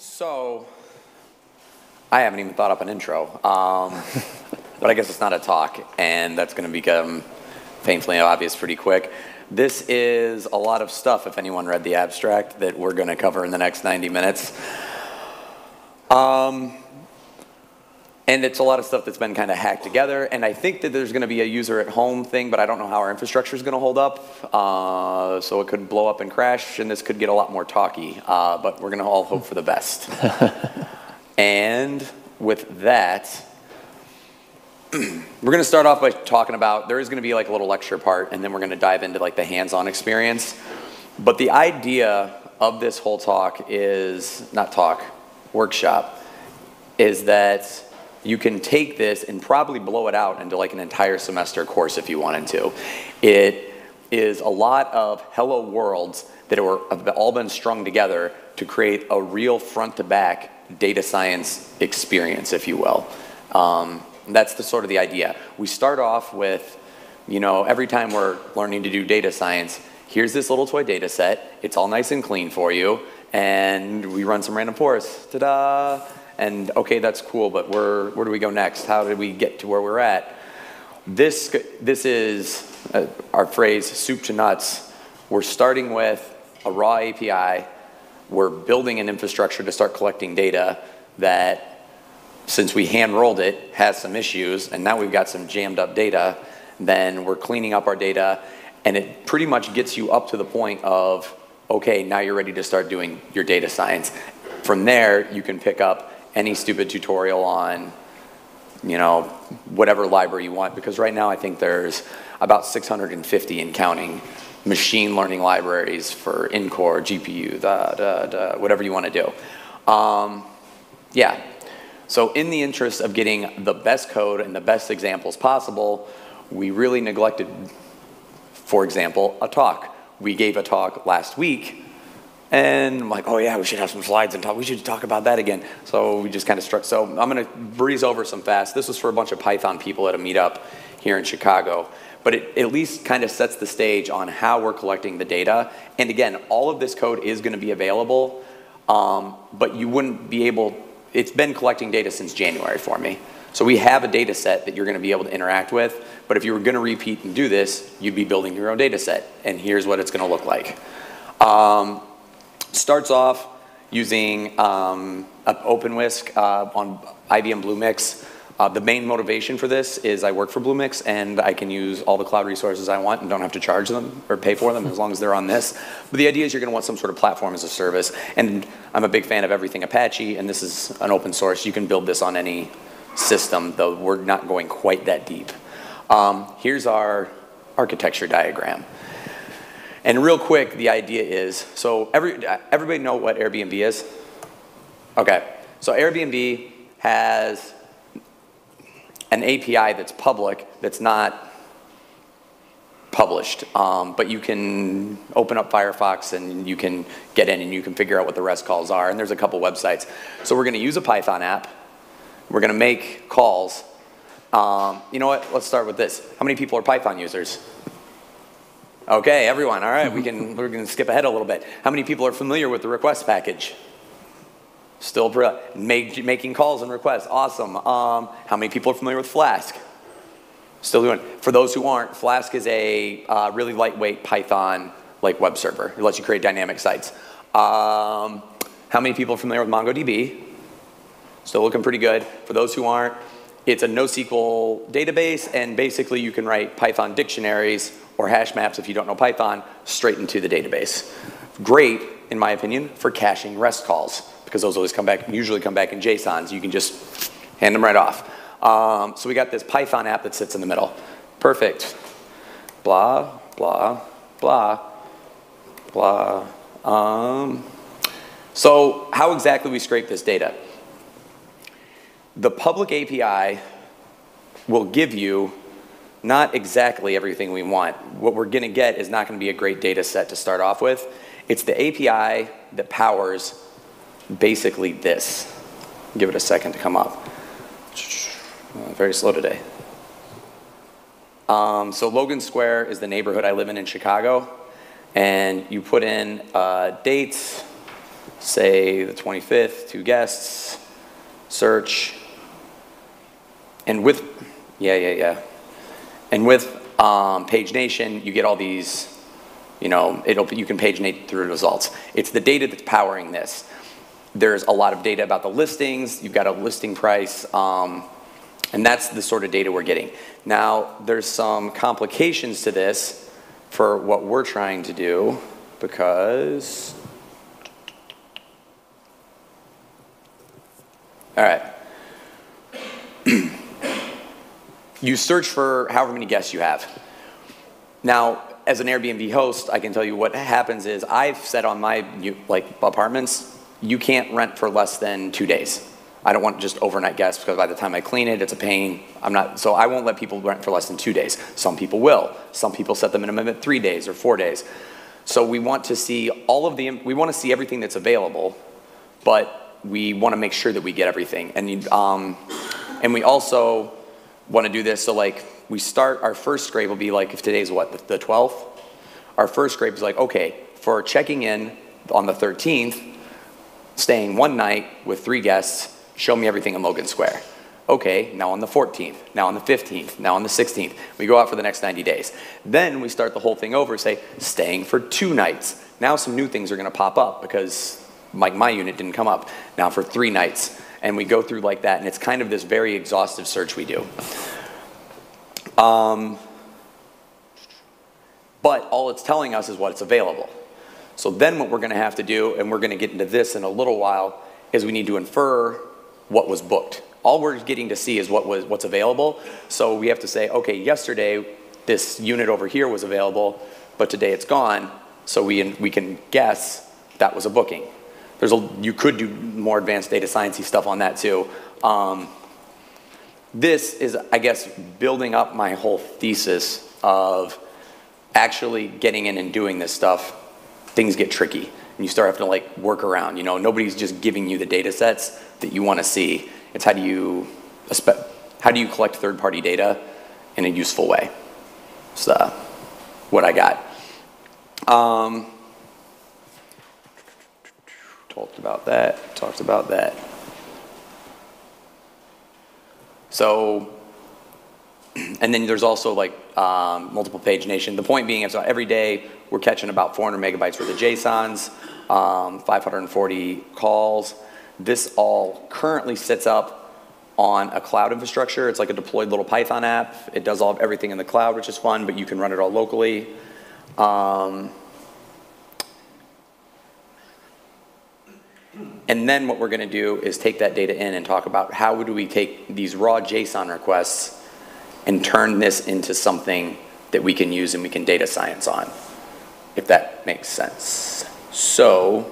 So, I haven't even thought up an intro, but I guess it's not a talk, and that's going to become painfully obvious pretty quick. This is a lot of stuff, if anyone read the abstract, that we're going to cover in the next 90 minutes. And it's a lot of stuff that's been kind of hacked together, and I think that there's going to be a user at home thing, but I don't know how our infrastructure is going to hold up, so it could blow up and crash, and this could get a lot more talky, but we're going to all hope for the best. And with that, we're going to start off by talking about, there is going to be like a little lecture part, and then we're going to dive into like the hands-on experience. But the idea of this whole talk is, not talk, workshop, is that you can take this and probably blow it out into like an entire semester course if you wanted to. It is a lot of hello worlds that have all been strung together to create a real front-to-back data science experience, if you will. That's the sort of the idea. We start off with, you know, every time we're learning to do data science, here's this little toy data set. It's all nice and clean for you. And we run some random force. Ta-da! And okay, that's cool, but where do we go next? How did we get to where we're at? This is our phrase, soup to nuts. We're starting with a raw API. We're building an infrastructure to start collecting data that, since we hand-rolled it, has some issues, and now we've got some jammed up data. Then we're cleaning up our data, and it pretty much gets you up to the point of, okay, now you're ready to start doing your data science. From there, you can pick up any stupid tutorial on, you know, whatever library you want, because right now I think there's about 650 and counting machine learning libraries for in-core, GPU, whatever you want to do. Yeah, so in the interest of getting the best code and the best examples possible, we really neglected, for example, a talk. We gave a talk last week, and I'm like, oh yeah, we should have some slides and talk. We should talk about that again. So we just kind of struck. So I'm going to breeze over some fast. This was for a bunch of Python people at a meetup here in Chicago. But it at least kind of sets the stage on how we're collecting the data. And again, all of this code is going to be available. But you wouldn't be able, it's been collecting data since January for me. So we have a data set that you're going to be able to interact with. But if you were going to repeat and do this, you'd be building your own data set. And here's what it's going to look like. Starts off using OpenWhisk on IBM Bluemix. The main motivation for this is I work for Bluemix, and I can use all the cloud resources I want and don't have to charge them or pay for them as long as they're on this. But the idea is you're going to want some sort of platform as a service. And I'm a big fan of everything Apache, and this is an open source. You can build this on any system, though we're not going quite that deep. Here's our architecture diagram. And real quick, the idea is, so everybody know what Airbnb is? Okay, so Airbnb has an API that's public, that's not published, but you can open up Firefox and you can get in and you can figure out what the REST calls are, and there's a couple websites. So we're gonna use a Python app, we're gonna make calls. You know what, let's start with this. How many people are Python users? Okay, everyone, all right, we're going to skip ahead a little bit. How many people are familiar with the request package? Still making calls and requests, awesome. How many people are familiar with Flask? Still doing it. For those who aren't, Flask is a really lightweight Python like web server. It lets you create dynamic sites. How many people are familiar with MongoDB? Still looking pretty good. For those who aren't, it's a NoSQL database, and basically you can write Python dictionaries or hash maps, if you don't know Python, straight into the database. Great, in my opinion, for caching REST calls, because those always come back, usually come back in JSONs. You can just hand them right off. So we got this Python app that sits in the middle. Perfect. Blah, blah, blah, blah. So how exactly we scrape this data? The public API will give you not exactly everything we want. What we're going to get is not going to be a great data set to start off with. It's the API that powers basically this. Give it a second to come up. Very slow today. So Logan Square is the neighborhood I live in Chicago. And you put in dates, say the 25th, 2 guests, search, and with, and with pagination, you get all these, you can paginate through the results. It's the data that's powering this. There's a lot of data about the listings. You've got a listing price, and that's the sort of data we're getting. Now, there's some complications to this for what we're trying to do, because, all right. You search for however many guests you have. Now, as an Airbnb host, I can tell you what happens is I've said on my apartments, you can't rent for less than 2 days. I don't want just overnight guests because by the time I clean it, it's a pain. So I won't let people rent for less than 2 days. Some people will. Some people set the minimum at 3 days or 4 days. So we want to see all of the, we want to see everything that's available, but we want to make sure that we get everything. And we also want to do this, so like we start, our first scrape will be like, if today's what, the 12th? Our first scrape is like, okay, for checking in on the 13th, staying one night with 3 guests, show me everything in Logan Square. Okay, now on the 14th, now on the 15th, now on the 16th. We go out for the next 90 days. Then we start the whole thing over, say, staying for 2 nights. Now some new things are gonna pop up because like my unit didn't come up. Now for 3 nights. And we go through like that, and it's kind of this very exhaustive search we do. But all it's telling us is what's available. So then what we're gonna have to do, and we're gonna get into this in a little while, is we need to infer what was booked. All we're getting to see is what's available. So we have to say, okay, yesterday this unit over here was available, but today it's gone. So we can guess that was a booking. There's a, you could do more advanced data science-y stuff on that too. This is, I guess, building up my whole thesis of actually getting in and doing this stuff. Things get tricky, and you start having to like work around. You know, nobody's just giving you the data sets that you want to see. It's how do you collect third-party data in a useful way. So what I got. Talked about that, talked about that. So, and then there's also like multiple pagination. The point being, so every day we're catching about 400 megabytes worth of JSONs, 540 calls. This all currently sits up on a cloud infrastructure. It's like a deployed little Python app. It does everything in the cloud, which is fun, but you can run it all locally. And then what we're gonna do is take that data in and talk about how do we take these raw JSON requests and turn this into something that we can use and we can data science on, if that makes sense. So,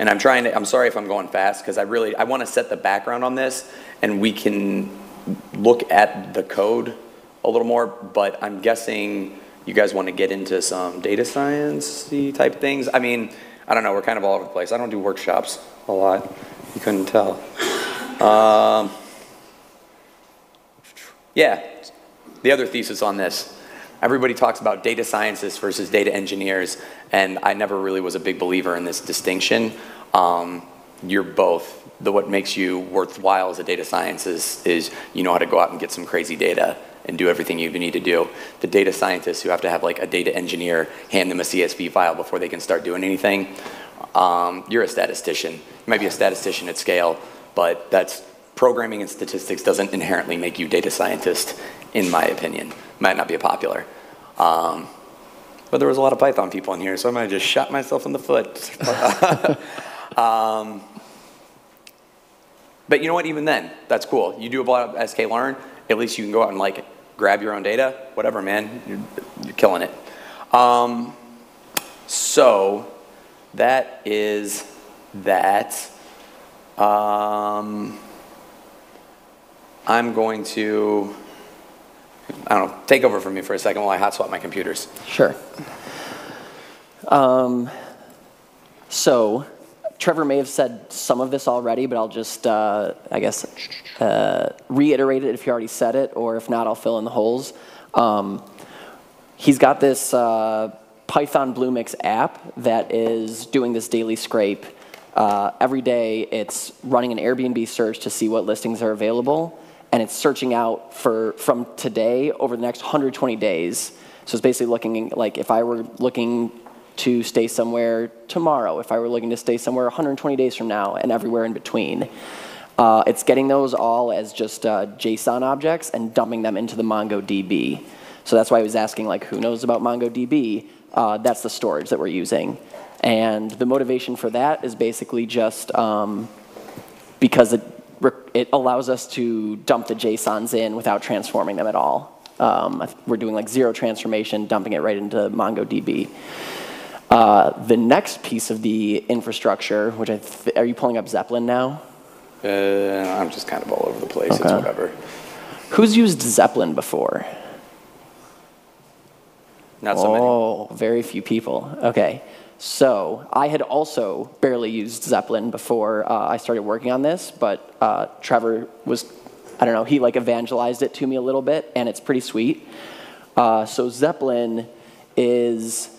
and I'm trying to, I'm sorry if I'm going fast, because I wanna set the background on this and we can look at the code a little more, but I'm guessing you guys wanna get into some data science-y type things. I mean, I don't know, we're kind of all over the place. I don't do workshops a lot, you couldn't tell. Yeah, the other thesis on this. Everybody talks about data scientists versus data engineers, and I never really was a big believer in this distinction. You're both. What makes you worthwhile as a data scientist is you know how to go out and get some crazy data and do everything you need to do. The data scientists who have to have like a data engineer hand them a CSV file before they can start doing anything, you're a statistician. You might be a statistician at scale, but that's programming and statistics doesn't inherently make you data scientist, in my opinion. Might not be popular. But there was a lot of Python people in here, so I might have just shot myself in the foot. But you know what, even then, that's cool. You do a lot of SK Learn, at least you can go out and like grab your own data, whatever, man, you're killing it. So that is that. I'm going to, I don't know, take over from me for a second while I hot swap my computers. Sure. So Trevor may have said some of this already, but I'll just, I guess, reiterate it if he already said it, or if not, I'll fill in the holes. He's got this Python Bluemix app that is doing this daily scrape Every day, it's running an Airbnb search to see what listings are available, and it's searching out for from today over the next 120 days. So it's basically looking like if I were looking to stay somewhere tomorrow, if I were looking to stay somewhere 120 days from now, and everywhere in between. It's getting those all as just JSON objects and dumping them into the MongoDB. So that's why I was asking, like, who knows about MongoDB? That's the storage that we're using. And the motivation for that is basically just because it allows us to dump the JSONs in without transforming them at all. We're doing like zero transformation, dumping it right into MongoDB. The next piece of the infrastructure, which are you pulling up Zeppelin now? I'm just kind of all over the place. Okay. It's whatever. Who's used Zeppelin before? Not so many. Oh, very few people. Okay. So I had also barely used Zeppelin before I started working on this, but Trevor was, I don't know, he like evangelized it to me a little bit, and it's pretty sweet. So Zeppelin is,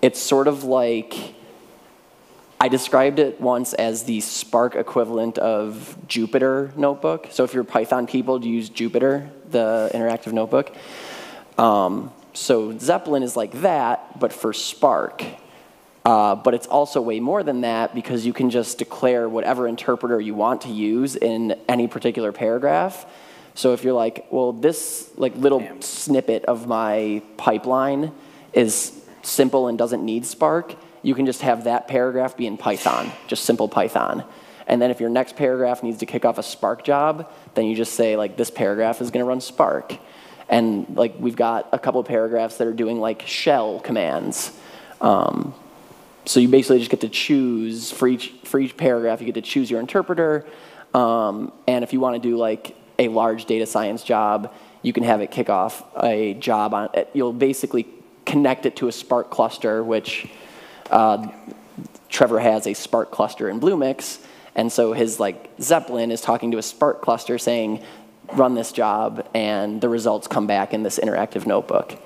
it's sort of like, I described it once as the Spark equivalent of Jupyter notebook. So if you're Python people, you use Jupyter, the interactive notebook. So Zeppelin is like that, but for Spark. But it's also way more than that, because you can just declare whatever interpreter you want to use in any particular paragraph. So if you're like, well, this like little snippet of my pipeline is simple and doesn't need Spark, you can just have that paragraph be in Python, just simple Python. And then if your next paragraph needs to kick off a Spark job, then you just say, like, this paragraph is going to run Spark. And like we've got a couple of paragraphs that are doing like shell commands. So you basically just get to choose, for each paragraph, you get to choose your interpreter. And if you want to do like a large data science job, you can have it kick off a job on it. You'll basically connect it to a Spark cluster, which Trevor has a Spark cluster in Bluemix. And so his like Zeppelin is talking to a Spark cluster saying, run this job, and the results come back in this interactive notebook.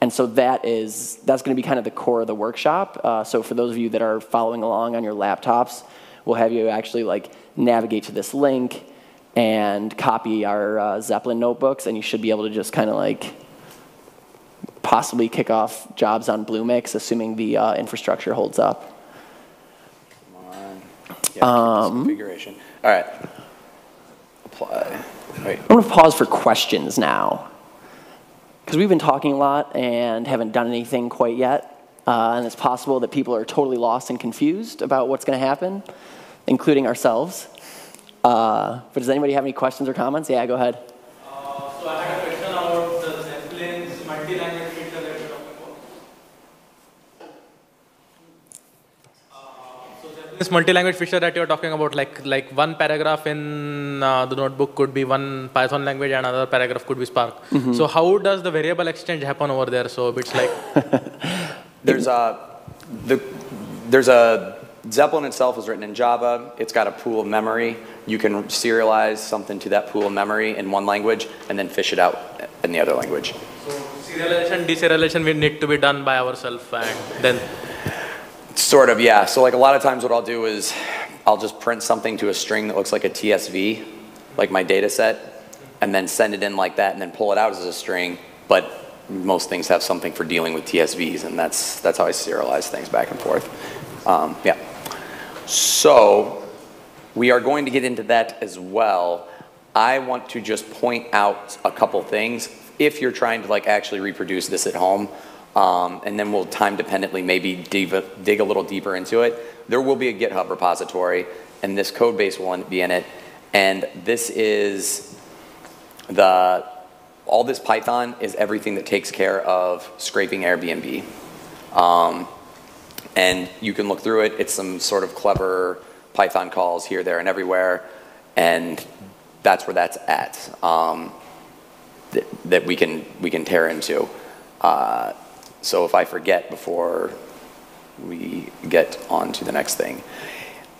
And so that's going to be kind of the core of the workshop. So for those of you that are following along on your laptops, we'll have you actually like navigate to this link and copy our Zeppelin notebooks, and you should be able to just kind of like possibly kick off jobs on Bluemix, assuming the infrastructure holds up. Come on. Yeah, configuration. All right. Apply. Wait. I'm going to pause for questions now, because we've been talking a lot and haven't done anything quite yet. And it's possible that people are totally lost and confused about what's going to happen, including ourselves. But does anybody have any questions or comments? Yeah, go ahead. So I had a question about the Zeppelin's multi-language filter that you're talking about. So Zeppelin's multi-language filter that you're talking about, like one paragraph in the notebook could be one Python language and another paragraph could be Spark. Mm-hmm. So how does the variable exchange happen over there? So it's like Zeppelin itself is written in Java. It's got a pool of memory. You can serialize something to that pool of memory in one language and then fish it out in the other language. So serialization, deserialization will need to be done by ourselves, and then sort of, yeah. So like a lot of times what I'll do is I'll just print something to a string that looks like a TSV, like my data set, and then send it in like that and then pull it out as a string. But most things have something for dealing with TSVs, and that's how I serialize things back and forth. Yeah. So we are going to get into that as well. I want to just point out a couple things if you're trying to like actually reproduce this at home. And then we'll time dependently maybe dig a little deeper into it. There will be a GitHub repository, and this code base will be in it. And this is all this Python is everything that takes care of scraping Airbnb. And you can look through it. It's some sort of clever Python calls here, there, and everywhere. And that's where that's at, that we can tear into. So if I forget before we get on to the next thing.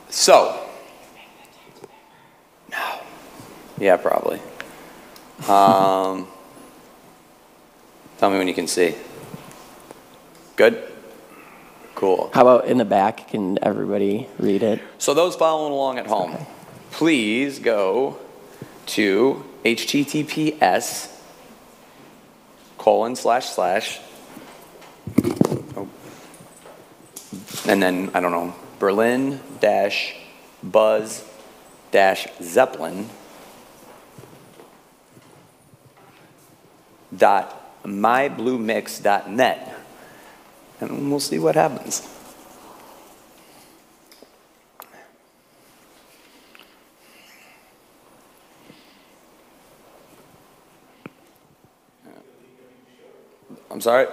So, no. Yeah, probably. Tell me when you can see. Good? Cool. How about in the back? Can everybody read it? So those following along at home, okay, please go to https:// and then, I don't know, berlin-buzz-zeppelin.mybluemix.net, and we'll see what happens. I'm sorry?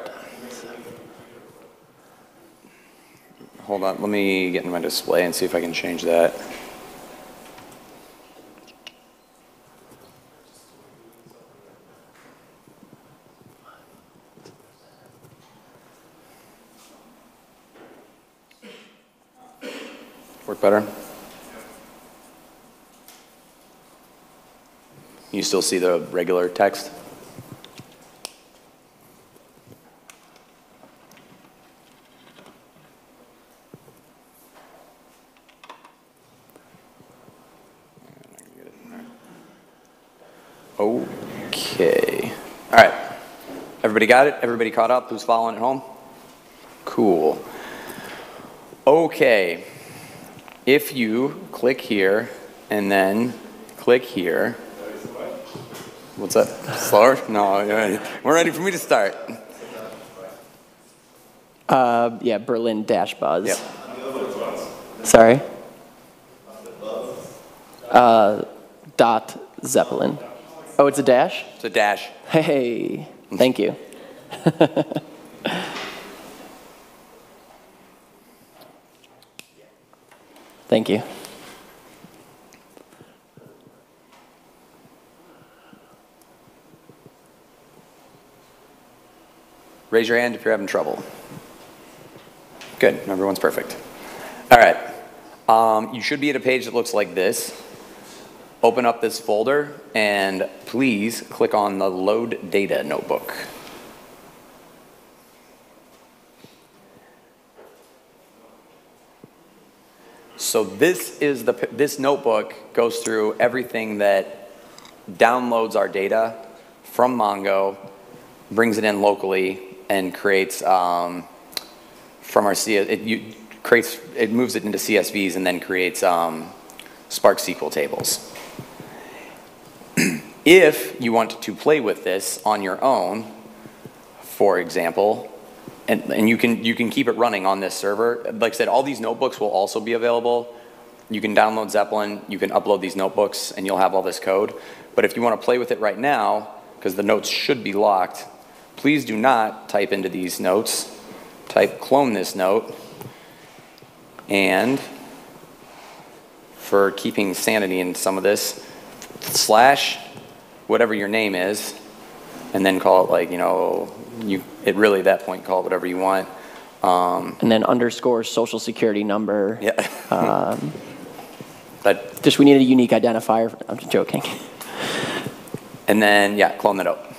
Hold on, let me get in my display and see if I can change that. Work better? You still see the regular text? Okay. All right. Everybody got it? Everybody caught up? Who's following at home? Cool. Okay. If you click here and then click here. What's that? Slower? No. We're ready for me to start. Yeah, Berlin-Buzz. Yep. Sorry? .Zeppelin. Oh, it's a dash? It's a dash. Hey, thank you. Thank you. Raise your hand if you're having trouble. Good, everyone's perfect. All right, you should be at a page that looks like this. Open up this folder and please click on the Load Data notebook. So this is this notebook goes through everything that downloads our data from Mongo, brings it in locally, and creates from our it moves it into CSVs and then creates Spark SQL tables. If you want to play with this on your own, for example, and you can keep it running on this server. Like I said, all these notebooks will also be available. You can download Zeppelin, you can upload these notebooks, and you'll have all this code. But if you want to play with it right now, because the notes should be locked, please do not type into these notes. Type clone this note. And for keeping sanity in some of this, / whatever your name is, and then call it like, you know, it really at that point call it whatever you want. And then underscore social security number. Yeah. But just we need a unique identifier. I'm just joking. And then, yeah, clone that up.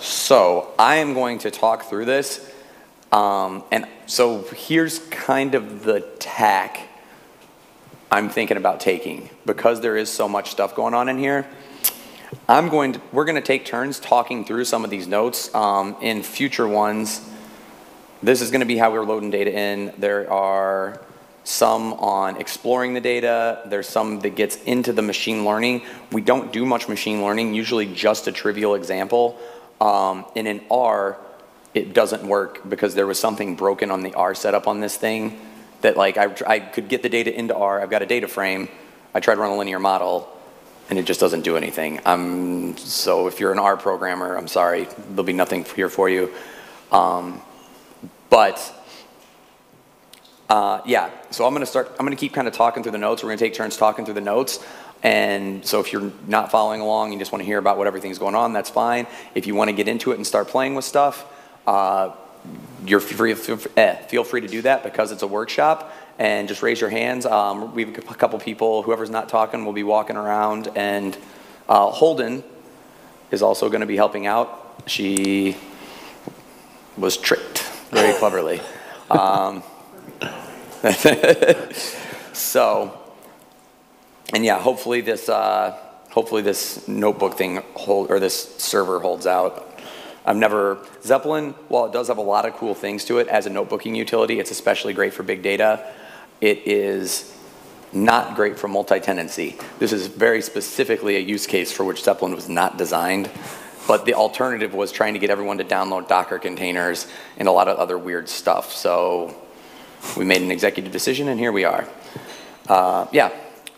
So I am going to talk through this. And so here's kind of the tack I'm thinking about taking, because there is so much stuff going on in here. We're going to take turns talking through some of these notes. In future ones, this is going to be how we're loading data in. There are some on exploring the data. There's some that gets into the machine learning. We don't do much machine learning, usually just a trivial example. And in R, it doesn't work because there was something broken on the R setup on this thing. That like I could get the data into R, I've got a data frame, I try to run a linear model, and it just doesn't do anything. So if you're an R programmer, I'm sorry, there'll be nothing here for you. Yeah, so I'm gonna keep kind of talking through the notes. We're gonna take turns talking through the notes. And so if you're not following along, you just wanna hear about what everything's going on, that's fine. If you wanna get into it and start playing with stuff, you're free, feel free to do that because it's a workshop, and just raise your hands. We have a couple people, whoever's not talking will be walking around, and Holden is also going to be helping out. She was tricked very cleverly. So, and yeah, hopefully this notebook thing or this server holds out. Zeppelin, while it does have a lot of cool things to it as a notebooking utility, it's especially great for big data. It is not great for multi-tenancy. This is very specifically a use case for which Zeppelin was not designed. But the alternative was trying to get everyone to download Docker containers and a lot of other weird stuff. So we made an executive decision, and here we are. Yeah,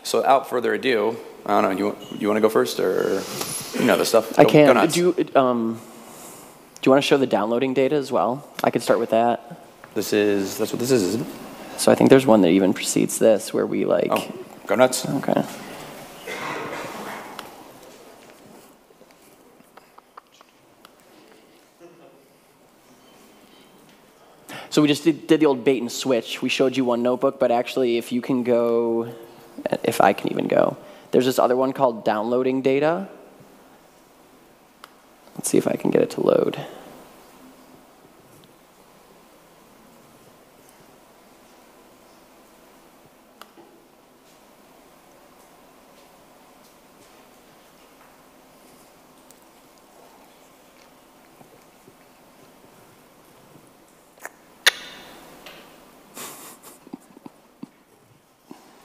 so without further ado, I don't know, you want to go first, or you know the stuff? I can. Do you want to show the downloading data as well? I could start with that. That's what this is, isn't it? So I think there's one that even precedes this where we like... Oh, go nuts. Okay. So we just did the old bait and switch. We showed you one notebook, but actually if you can go, if I can even go, there's this other one called downloading data. Let's see if I can get it to load.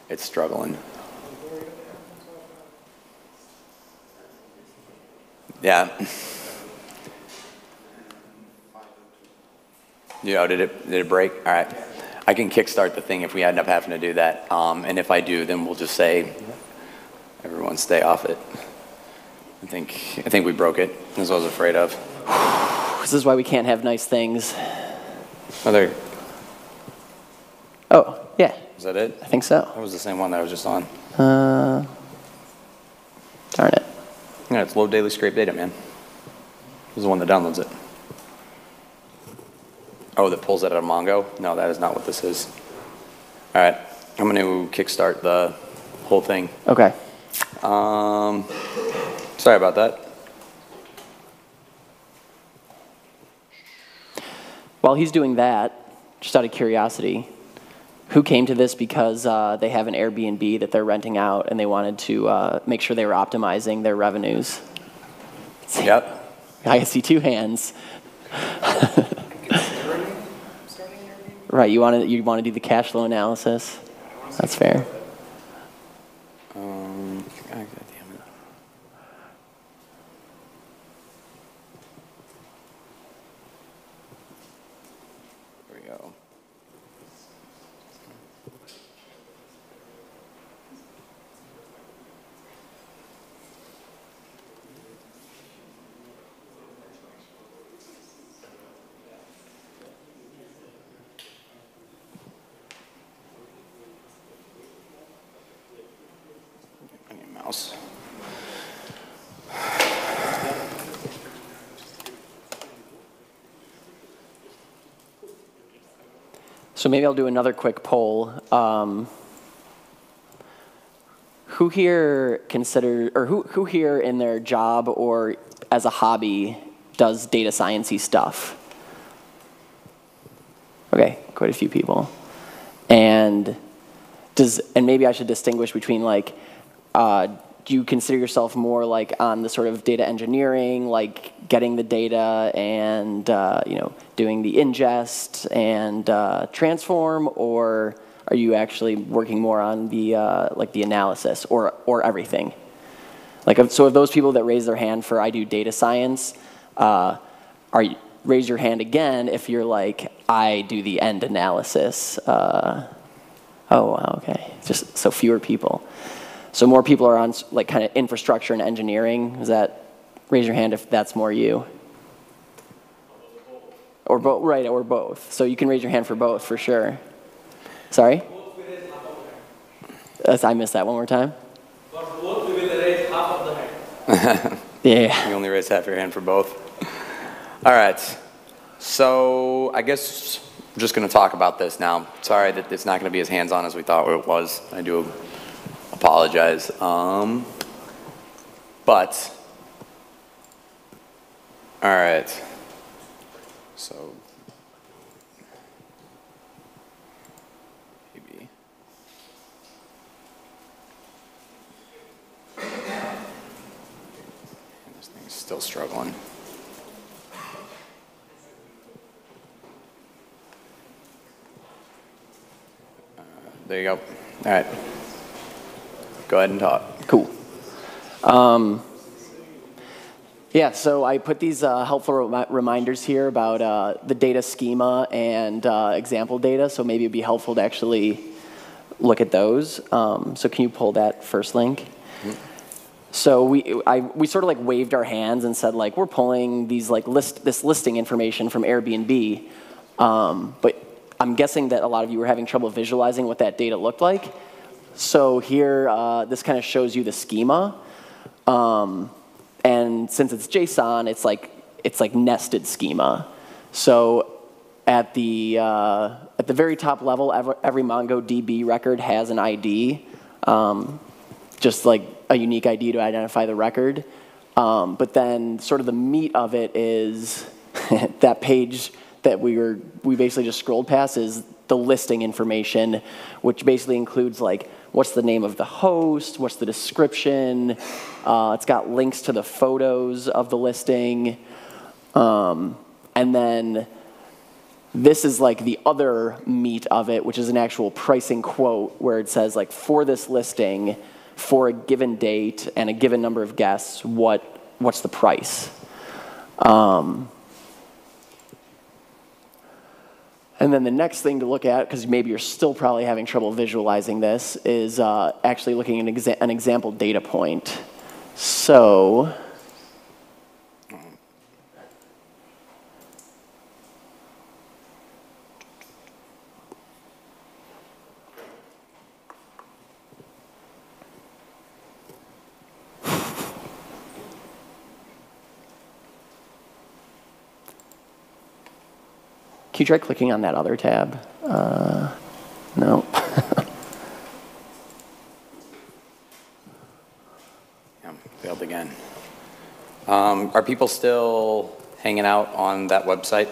It's struggling. Yeah. Did it break? All right. I can kickstart the thing if we end up having to do that. And if I do, then we'll just say, everyone stay off it. I think we broke it. That's what I was afraid of. This is why we can't have nice things. Oh, there. Oh, yeah. Is that it? I think so. That was the same one that I was just on. Darn it. Yeah, it's low daily scrape data, man. This is the one that downloads it. Oh, that pulls that out of Mongo? No, that is not what this is. All right, I'm going to kickstart the whole thing. Okay. Sorry about that. While he's doing that, just out of curiosity, who came to this because they have an Airbnb that they're renting out and they wanted to make sure they were optimizing their revenues? Yep. I see two hands. Right, you want to do the cash flow analysis. That's fair. So maybe I'll do another quick poll. Who here considers, or who here in their job or as a hobby does data science-y stuff? Okay, quite a few people. And maybe I should distinguish between like, do you consider yourself more like on the sort of data engineering, like getting the data and you know, doing the ingest and transform, or are you actually working more on the like the analysis or everything? Like, so of those people that raise their hand for I do data science, raise your hand again if you're like I do the end analysis. Oh, okay, just so fewer people. So more people are on like kind of infrastructure and engineering. Is that, raise your hand if that's more you? Or both, right, or both. So you can raise your hand for both, for sure. Sorry? I missed that one more time. But both we will raise half of the hand. Yeah. You only raise half your hand for both. All right, so I guess I'm just gonna talk about this now. Sorry that it's not gonna be as hands-on as we thought it was. I do apologize, but All right. So maybe. And this thing's still struggling. There you go. All right. Go ahead and talk. Cool. Yeah, so I put these helpful reminders here about the data schema and example data, so maybe it'd be helpful to actually look at those. So can you pull that first link? Mm-hmm. So we sort of like waved our hands and said like, we're pulling these like listing information from Airbnb, but I'm guessing that a lot of you were having trouble visualizing what that data looked like. So here, this kind of shows you the schema. And since it's JSON, it's like nested schema. So at the very top level, every MongoDB record has an ID, just like a unique ID to identify the record. But then sort of the meat of it is that page that we basically just scrolled past is the listing information, which basically includes like what's the name of the host, what's the description, it's got links to the photos of the listing, and then this is like the other meat of it, which is an actual pricing quote where it says like for this listing, for a given date and a given number of guests, what's the price? And then the next thing to look at, because maybe you're still probably having trouble visualizing this, is actually looking at an example data point. So, can you try clicking on that other tab? No. Yeah, failed again. Are people still hanging out on that website?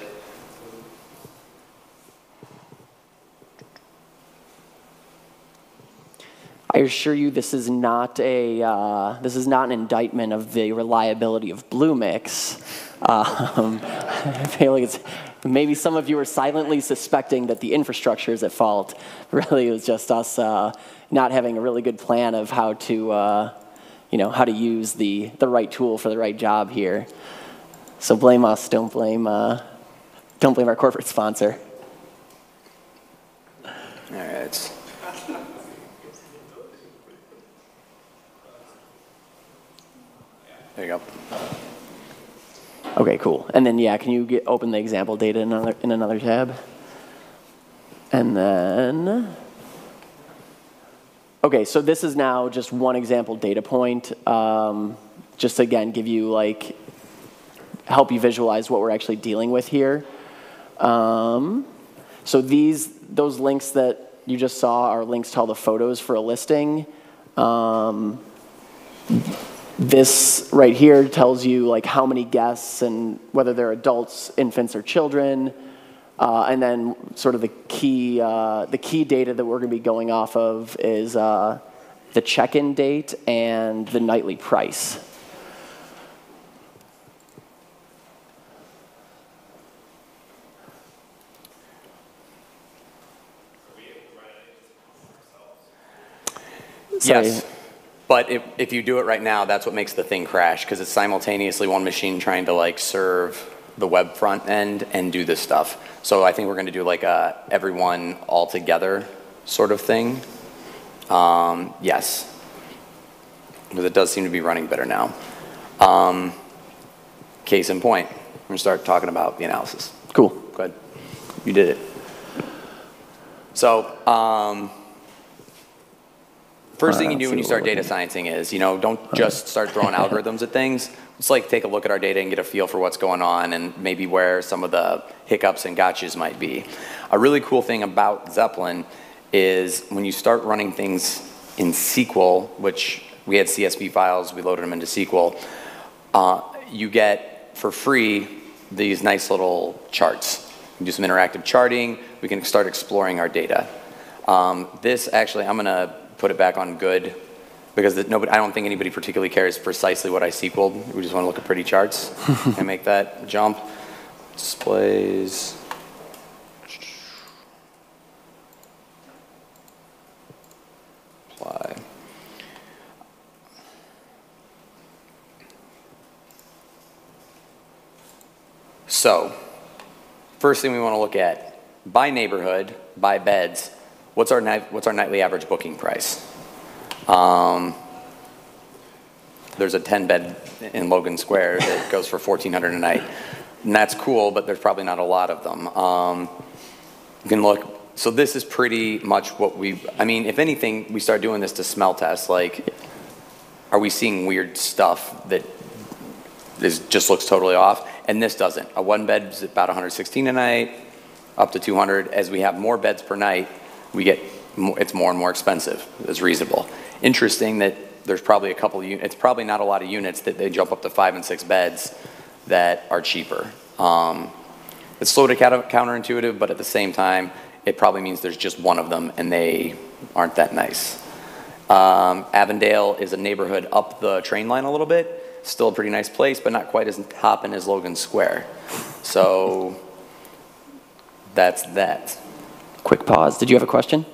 I assure you, this is not an indictment of the reliability of Bluemix. I feel like it's. Maybe some of you are silently suspecting that the infrastructure is at fault. Really, it was just us not having a really good plan of how to, you know, how to use the right tool for the right job here. So blame us. Don't blame our corporate sponsor. All right. There you go. Okay, cool. And then, yeah, can you open the example data in another tab? And then, okay, so this is now just one example data point. Just to, again, give you like, help you visualize what we're actually dealing with here. So those links that you just saw are links to all the photos for a listing. This right here tells you like how many guests and whether they're adults, infants, or children, and then sort of the key data that we're going to be going off of is the check-in date and the nightly price. Sorry. Yes. But if you do it right now, that's what makes the thing crash, because it's simultaneously one machine trying to like serve the web front end and do this stuff. So I think we're going to do like a everyone all together sort of thing. Yes, because it does seem to be running better now. Case in point, we're going to start talking about the analysis. Cool. Go ahead. You did it. So. First thing you do when you start data sciencing is, you know, don't just start throwing algorithms at things. Just like take a look at our data and get a feel for what's going on and maybe where some of the hiccups and gotchas might be. A really cool thing about Zeppelin is when you start running things in SQL, which we had CSV files, we loaded them into SQL, you get for free these nice little charts. We can do some interactive charting. We can start exploring our data. This actually, I'm going to put it back on good because I don't think anybody particularly cares precisely what I SQL'd. We just want to look at pretty charts and make that jump. Displays. Apply. So, first thing we want to look at, by neighborhood, by beds, what's our nightly average booking price? There's a 10-bed in Logan Square that goes for $1,400 a night. And that's cool, but there's probably not a lot of them. You can look, so this is pretty much what we, I mean, if anything, we start doing this to smell test, like, are we seeing weird stuff that is, just looks totally off? And this doesn't. A one bed is about 116 a night, up to 200. As we have more beds per night, we get, it's more and more expensive. It's reasonable. Interesting that there's probably a couple, it's probably not a lot of units that they jump up to 5 and 6 beds that are cheaper. It's sort of counterintuitive, but at the same time, it probably means there's just one of them and they aren't that nice. Avondale is a neighborhood up the train line a little bit. Still a pretty nice place, but not quite as poppin' as Logan Square. So that's that. Quick pause. Did you have a question?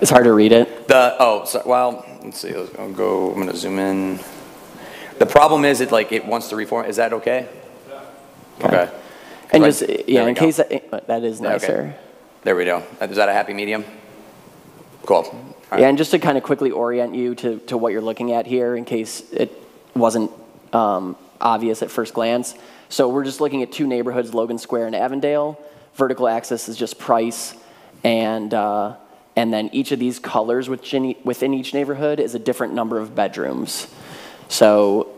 It's hard to read it. Let's see. I'm gonna zoom in. The problem is it wants to reformat. Is that okay? Yeah. Okay. And just in case that is nicer. Okay. There we go. Is that a happy medium? Cool. Yeah, and just to kind of quickly orient you to what you're looking at here in case it wasn't obvious at first glance. So we're just looking at two neighborhoods, Logan Square and Avondale. Vertical axis is just price, and then each of these colors within each neighborhood is a different number of bedrooms. So,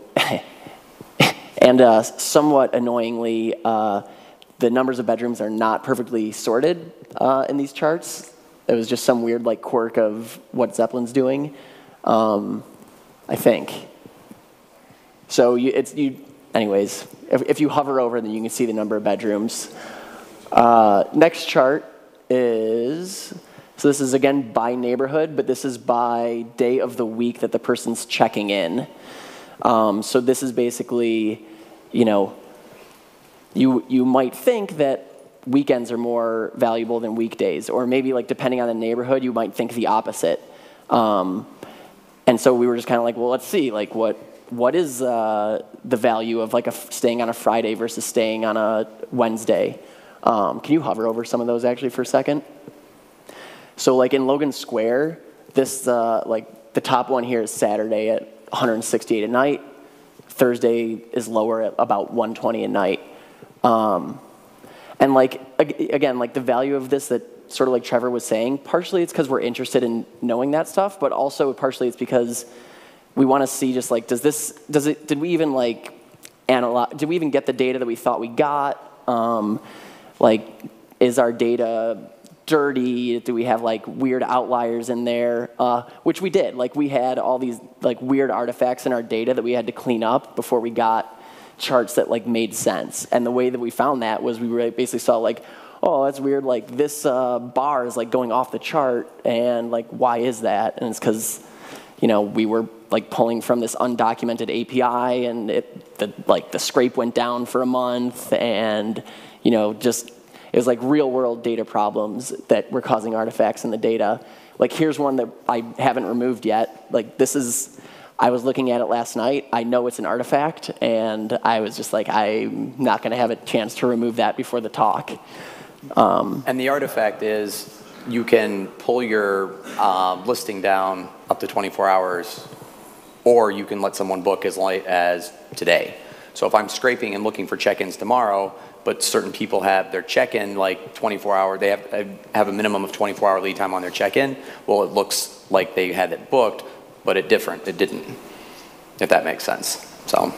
somewhat annoyingly, the numbers of bedrooms are not perfectly sorted in these charts. It was just some weird like quirk of what Zeppelin's doing, I think. So anyways, if you hover over, then you can see the number of bedrooms. Next chart is, so this is again by neighborhood, but this is by day of the week that the person's checking in. So this is basically, you might think that weekends are more valuable than weekdays, or maybe like depending on the neighborhood, you might think the opposite. And so we were just kind of like, well, let's see, like what is the value of like staying on a Friday versus staying on a Wednesday? Can you hover over some of those actually for a second? So like in Logan Square, this like the top one here is Saturday at 168 a night. Thursday is lower at about 120 a night. And like, again, like the value of this that sort of like Trevor was saying, partially it's because we're interested in knowing that stuff, but also partially it's because we want to see just like, did we even like analyze, did we even get the data that we thought we got? Like, is our data dirty? Do we have like weird outliers in there? Which we did, like we had all these like weird artifacts in our data that we had to clean up before we got charts that like made sense. And the way that we found that was we really basically saw like, oh, that's weird, like this bar is like going off the chart, and like why is that? And it's because, we were like pulling from this undocumented API, and the scrape went down for a month, and just it was like real world data problems that were causing artifacts in the data. Like here's one that I haven't removed yet. Like this is, I was looking at it last night. I know it's an artifact, and I was just like, I'm not going to have a chance to remove that before the talk. And the artifact is you can pull your listing down up to 24 hours, or you can let someone book as late as today. So if I'm scraping and looking for check-ins tomorrow, but certain people have their check-in like 24-hour, they have a minimum of 24-hour lead time on their check-in, well, it looks like they had it booked, but it didn't, if that makes sense. So,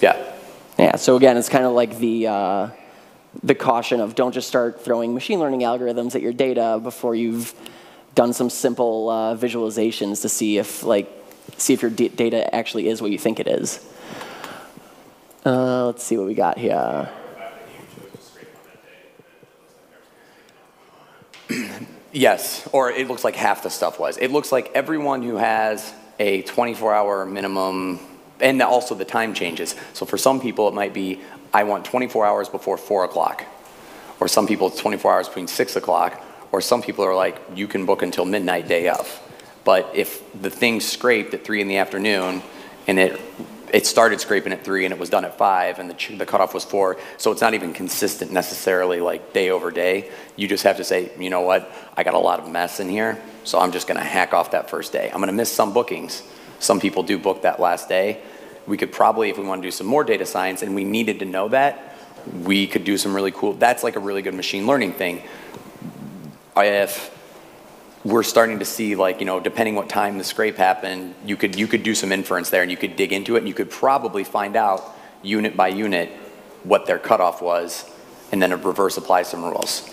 yeah. Yeah, so again, it's kind of like the caution of don't just start throwing machine learning algorithms at your data before you've done some simple visualizations to see if your data actually is what you think it is. Let's see what we got here. Yes, or it looks like half the stuff was. It looks like everyone who has a 24-hour minimum, and also the time changes. So for some people, it might be, I want 24 hours before 4 o'clock. Or some people, it's 24 hours between 6 o'clock. Or some people are like, you can book until midnight day of. But if the thing scraped at 3 in the afternoon, and it started scraping at 3 and it was done at 5 and the cutoff was 4. So it's not even consistent necessarily like day over day. You just have to say, you know what, I got a lot of mess in here, so I'm just gonna hack off that first day. I'm gonna miss some bookings. Some people do book that last day. We could probably, if we wanna do some more data science and we needed to know that, we could do some really cool, that's like a really good machine learning thing. If we're starting to see, like, you know, depending what time the scrape happened, you could do some inference there and you could dig into it and you could probably find out unit by unit what their cutoff was and then reverse apply some rules.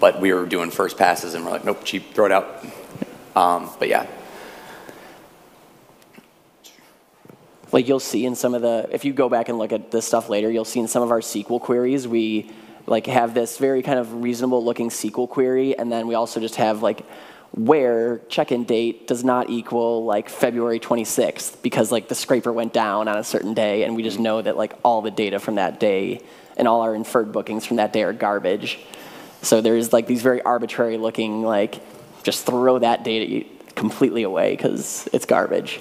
But we were doing first passes and we're like, nope, cheap, throw it out. But yeah. Like you'll see in some of the, if you go back and look at this stuff later, you'll see in some of our SQL queries, we like have this very kind of reasonable looking SQL query, and then we also just have like where check-in date does not equal like February 26th because like the scraper went down on a certain day, and we just know that like all the data from that day and all our inferred bookings from that day are garbage. So there's like these very arbitrary looking like just throw that data completely away because it's garbage.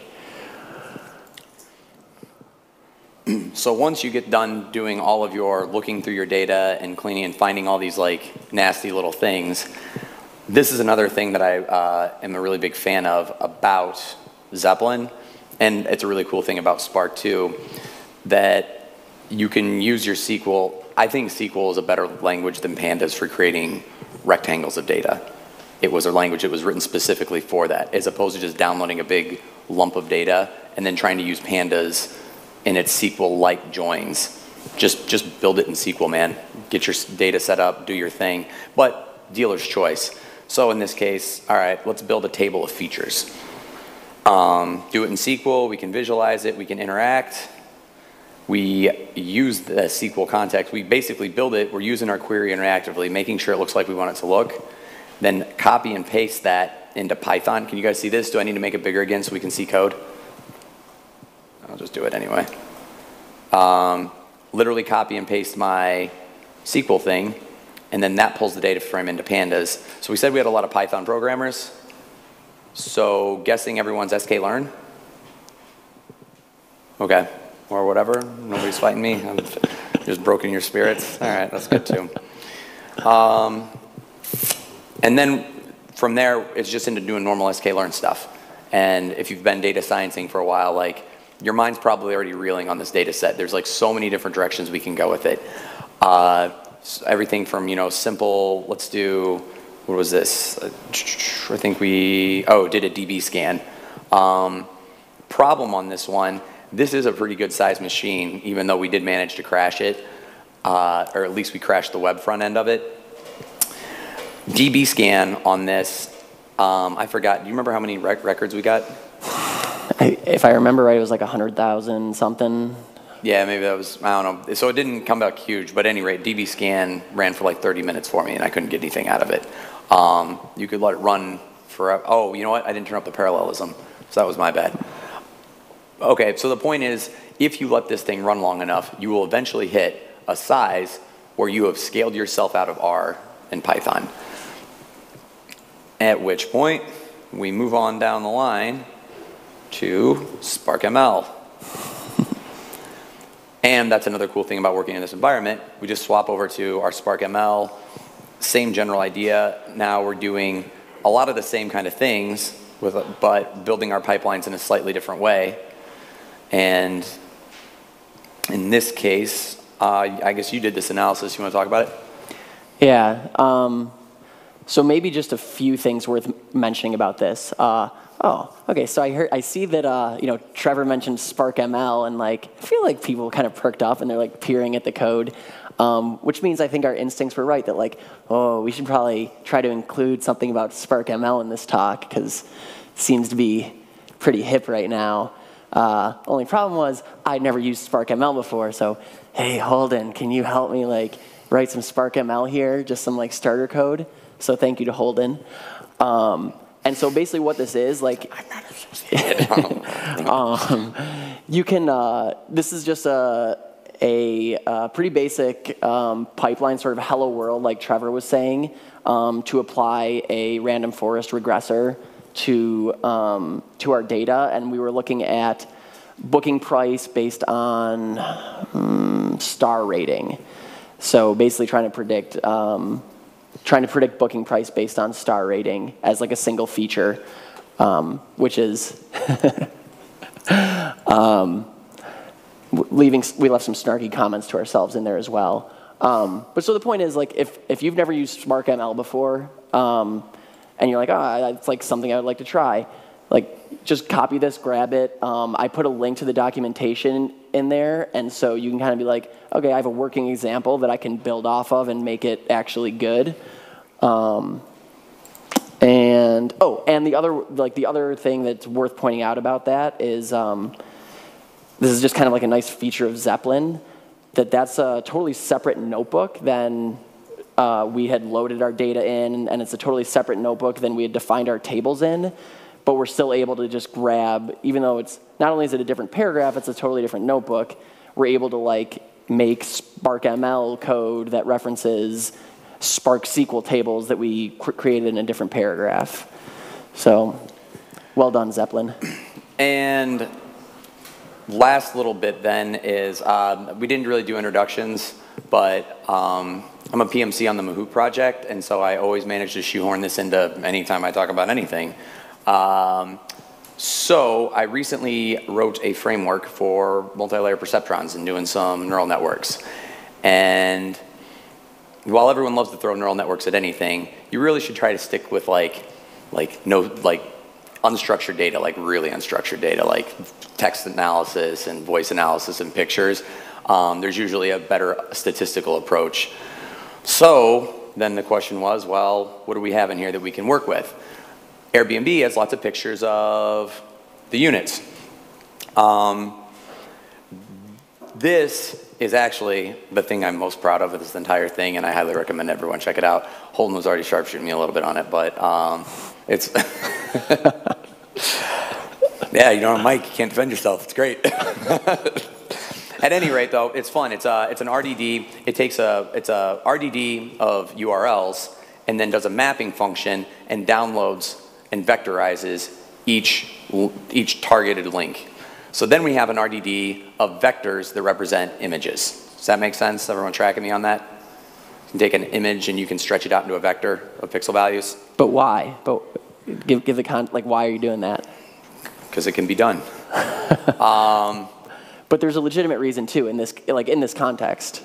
So once you get done doing all of your looking through your data and cleaning and finding all these like nasty little things, this is another thing that I am a really big fan of about Zeppelin, and it's a really cool thing about Spark too, that you can use your SQL. I think SQL is a better language than pandas for creating rectangles of data. It was a language that was written specifically for that, as opposed to just downloading a big lump of data and then trying to use pandas in its SQL-like joins. Just build it in SQL, man. Get your data set up, do your thing. But dealer's choice. So in this case, all right, let's build a table of features. Do it in SQL, we can visualize it, we can interact. We use the SQL context. We basically build it, we're using our query interactively, making sure it looks like we want it to look. Then copy and paste that into Python. Can you guys see this? Do I need to make it bigger again so we can see code? I'll just do it anyway. Literally copy and paste my SQL thing, and then that pulls the data frame into pandas. So we said we had a lot of Python programmers. So guessing everyone's SK Learn? Okay, or whatever. Nobody's fighting me. I've just broken your spirits. All right, that's good too. And then from there, it's just into doing normal SK Learn stuff. And if you've been data sciencing for a while, like, your mind's probably already reeling on this data set. There's like so many different directions we can go with it. Everything from, you know, simple, let's do, what was this? I think we, oh, did a DBScan. Problem on this one, this is a pretty good sized machine, even though we did manage to crash it, or at least we crashed the web front end of it. DBScan on this, I forgot, do you remember how many records we got? If I remember right, it was like 100,000 something. Yeah, maybe that was, I don't know. So it didn't come back huge, but at any rate, DBScan ran for like 30 minutes for me and I couldn't get anything out of it. You could let it run forever. Oh, you know what? I didn't turn up the parallelism, so that was my bad. Okay, so the point is, if you let this thing run long enough, you will eventually hit a size where you have scaled yourself out of R and Python. At which point, we move on down the line to Spark ML. And that's another cool thing about working in this environment. We just swap over to our Spark ML, same general idea. Now we're doing a lot of the same kind of things, but building our pipelines in a slightly different way. And in this case, I guess you did this analysis. You want to talk about it? Yeah. So maybe just a few things worth mentioning about this. Oh, okay. So I see that you know, Trevor mentioned Spark ML, and like I feel like people kind of perked up and they're like peering at the code, which means I think our instincts were right that like, oh, we should probably try to include something about Spark ML in this talk because it seems to be pretty hip right now. Only problem was I'd never used Spark ML before, so hey, Holden, can you help me like write some Spark ML here, just some like starter code? So thank you to Holden. And so basically, what this is like, you can. This is just a pretty basic pipeline, sort of hello world, like Trevor was saying, to apply a random forest regressor to our data, and we were looking at booking price based on star rating. So basically, trying to predict booking price based on star rating as like a single feature, which is we left some snarky comments to ourselves in there as well. But so the point is, like, if you've never used Spark ML before, and you're like, oh, it's like something I would like to try, like just copy this, grab it. I put a link to the documentation in there, and so you can kind of be like, okay, I have a working example that I can build off of and make it actually good. And the other thing that's worth pointing out about that is this is just kind of like a nice feature of Zeppelin, that's a totally separate notebook than we had loaded our data in, and it's a totally separate notebook than we had defined our tables in. But we're still able to just grab, even though it's not only is it a different paragraph, it's a totally different notebook, we're able to like make Spark ML code that references Spark SQL tables that we created in a different paragraph. So, well done, Zeppelin. And last little bit then is, we didn't really do introductions, but I'm a PMC on the Mahout project, and so I always manage to shoehorn this into any time I talk about anything. So I recently wrote a framework for multi-layer perceptrons and doing some neural networks. And while everyone loves to throw neural networks at anything, you really should try to stick with like unstructured data, like really unstructured data, like text analysis and voice analysis and pictures. There's usually a better statistical approach. So then the question was, well, what do we have in here that we can work with? Airbnb has lots of pictures of the units. This is actually the thing I'm most proud of this entire thing, and I highly recommend everyone check it out. Holden was already sharpshooting me a little bit on it, but it's... yeah, you don't have a mic, you can't defend yourself, it's great. At any rate though, it's fun. It's an RDD, it's a RDD of URLs, and then does a mapping function and downloads and vectorizes each targeted link. So then we have an RDD of vectors that represent images. Does that make sense? Everyone tracking me on that? You can take an image and you can stretch it out into a vector of pixel values. But why? But give the con, like, why are you doing that? Because it can be done. But there's a legitimate reason too in this, like in this context.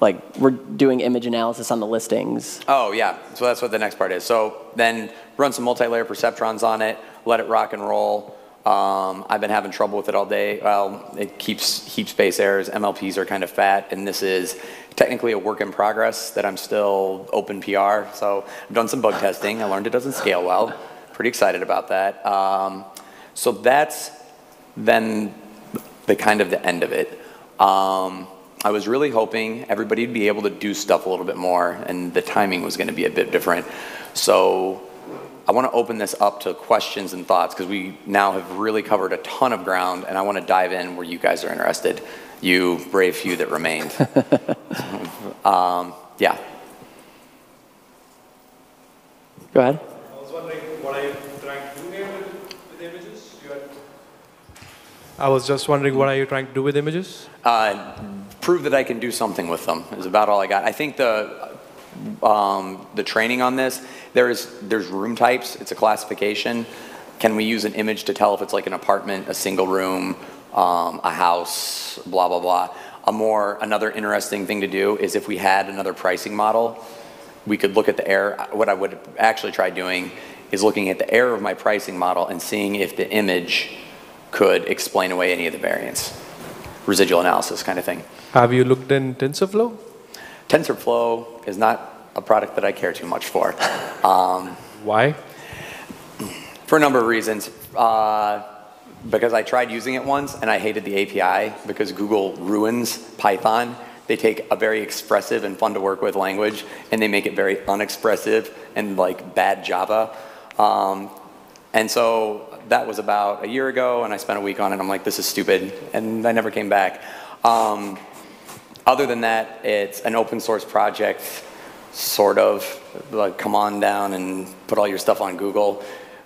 Like, we're doing image analysis on the listings. Oh, yeah. So that's what the next part is. So then run some multi-layer perceptrons on it, let it rock and roll. I've been having trouble with it all day. Well, it keeps heap space errors. MLPs are kind of fat, and this is technically a work in progress that I'm still open PR. So I've done some bug testing. I learned it doesn't scale well. Pretty excited about that. So that's then the kind of the end of it. I was really hoping everybody would be able to do stuff a little bit more, and the timing was going to be a bit different. So I want to open this up to questions and thoughts, because we now have really covered a ton of ground, and I want to dive in where you guys are interested, you brave few that remained. Yeah. Go ahead. I was wondering what I am trying to do here with images. I was just wondering, what are you trying to do with images? Prove that I can do something with them is about all I got. I think the training on this, there's room types. It's a classification. Can we use an image to tell if it's like an apartment, a single room, a house, blah, blah, blah. Another interesting thing to do is if we had another pricing model, we could look at the error. What I would actually try doing is looking at the error of my pricing model and seeing if the image could explain away any of the variance. Residual analysis kind of thing. Have you looked in TensorFlow? TensorFlow is not a product that I care too much for. Why? For a number of reasons. because I tried using it once and I hated the API because Google ruins Python. They take a very expressive and fun to work with language and they make it very unexpressive and like bad Java. And so that was about a year ago and I spent a week on it and I'm like, this is stupid, and I never came back. Other than that, it's an open source project, sort of, like come on down and put all your stuff on Google.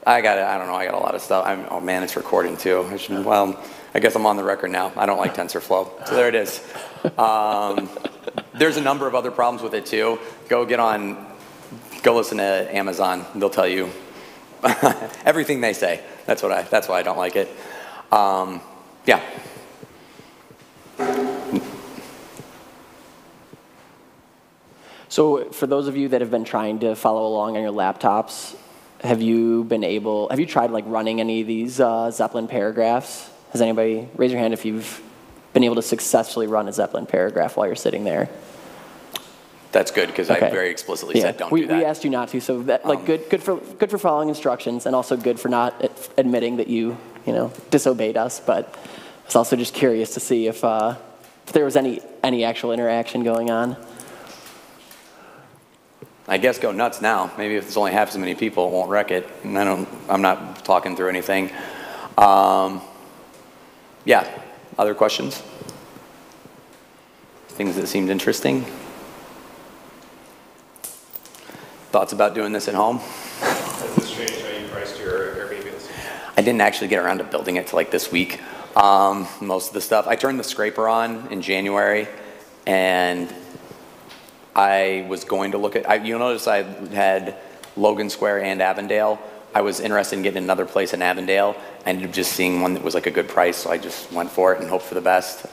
I got a lot of stuff. Oh man, it's recording too. Well, I guess I'm on the record now. I don't like TensorFlow, so there it is. There's a number of other problems with it too. Go listen to Amazon. They'll tell you everything they say. That's why I don't like it. Yeah. So for those of you that have been trying to follow along on your laptops, have you tried like running any of these Zeppelin paragraphs? Has anybody, raise your hand if you've been able to successfully run a Zeppelin paragraph while you're sitting there. That's good, because okay. I very explicitly said don't do that. We asked you not to, so that, like, good for following instructions, and also good for not admitting that you disobeyed us. But I was also just curious to see if there was any actual interaction going on. I guess go nuts now. Maybe if there's only half as many people, it won't wreck it. And I'm not talking through anything. Yeah, other questions? Things that seemed interesting? Thoughts about doing this at home? Has this changed how you priced your Airbnb? I didn't actually get around to building it till like this week. Most of the stuff. I turned the scraper on in January, and I was going to look at, you'll notice I had Logan Square and Avondale. I was interested in getting another place in Avondale. I ended up just seeing one that was like a good price, so I just went for it and hoped for the best,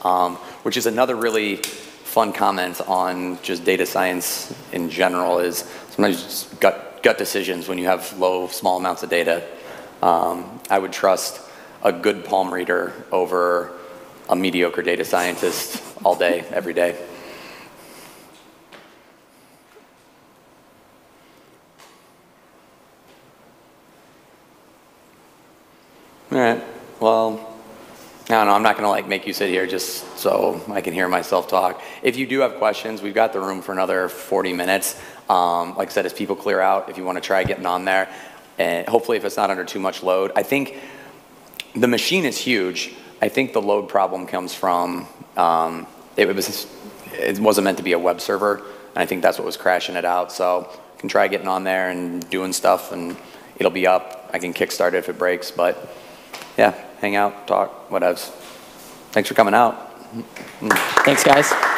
which is another really fun comment on just data science in general, is sometimes just gut decisions when you have small amounts of data. I would trust a good palm reader over a mediocre data scientist all day, every day. All right, well, I don't know, I'm not gonna like make you sit here just so I can hear myself talk. If you do have questions, we've got the room for another 40 minutes. Like I said, as people clear out, if you wanna try getting on there, and hopefully if it's not under too much load. I think the machine is huge. I think the load problem comes from, it wasn't meant to be a web server, and I think that's what was crashing it out. So you can try getting on there and doing stuff, and it'll be up. I can kickstart it if it breaks, but yeah, hang out, talk, whatevs. Thanks for coming out. Thanks, guys.